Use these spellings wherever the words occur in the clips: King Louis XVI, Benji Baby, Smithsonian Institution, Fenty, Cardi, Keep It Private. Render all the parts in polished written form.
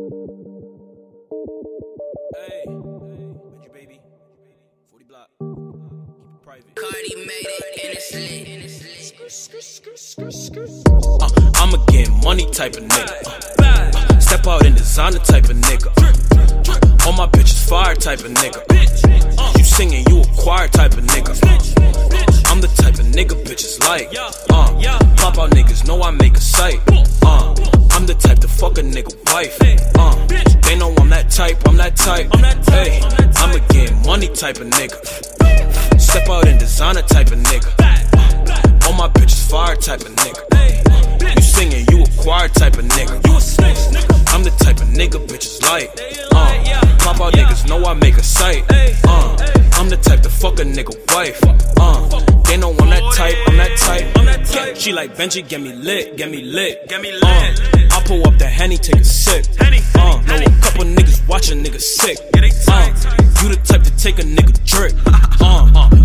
Hey, Benji Baby, 40 block, keep it private. Cardi made it and it's lit. I'm a get money type of nigga. Step out in designer type of nigga. All my bitches fire type of nigga. You singing, you a choir type of nigga. I'm the type of nigga bitches like. Pop out niggas, know I make a sight. I'm the type to fuck a nigga wife. They know I'm that type, Hey, I'm a get money type of nigga. Step out in designer type of nigga. All my bitches fire type of nigga. You singing, you a choir type of nigga. I'm the type of nigga bitches like. Pop out niggas, know I make a sight. I'm the type to fuck a nigga wife. They know I'm that type, Yeah, she like Benji, get me lit, I pull up the Henny, take a sip. Know a couple niggas watch a nigga sick. You the type to take a nigga drip.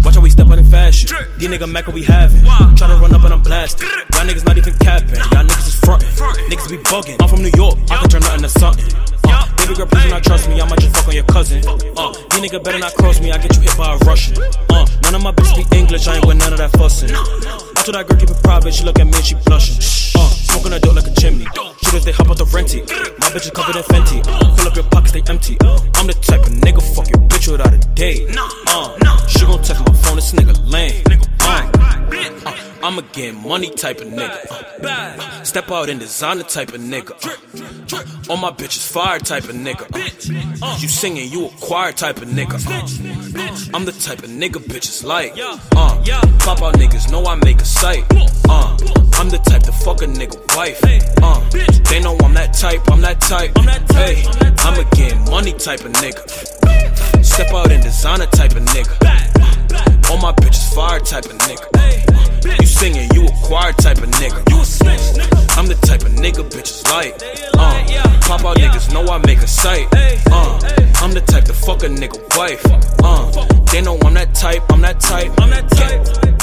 Watch how we step out in fashion. These nigga Mac we having. Try to run up and I'm blasting. Y'all niggas not even capping. Y'all niggas is frontin'. Niggas be bugging. I'm from New York, I can turn nothing to something. Baby girl, please do not trust me, I might just fuck on your cousin. You nigga better not cross me, I get you hit by a Russian. None of my bitches speak English, I ain't with none of that fussin'. I told that girl keep it private, she look at me and she blushin'. Smokin' a dope like a chimney. Shooters, they hop out the renty. My bitch is covered in Fenty. Fill up your pockets, they empty. I'm the type of nigga, fuck your bitch without a date. She gon' text my phone, this nigga lame. I'm a get money type of nigga. Step out in designer type of nigga. All my bitches fire type of nigga. You singing, you a choir type of nigga. I'm the type of nigga bitches like. Pop out niggas, know I make a sight. I'm the type to fuck a nigga wife. They know I'm that type, Hey, I'm a get money type of nigga. Step out in designer type of nigga. All my bitches fire type of nigga. You singing, you a choir type of nigga. I'm the type of nigga bitches like. Pop out niggas, know I make a sight. I'm the type to fuck a nigga wife. They know I'm that type, Yeah.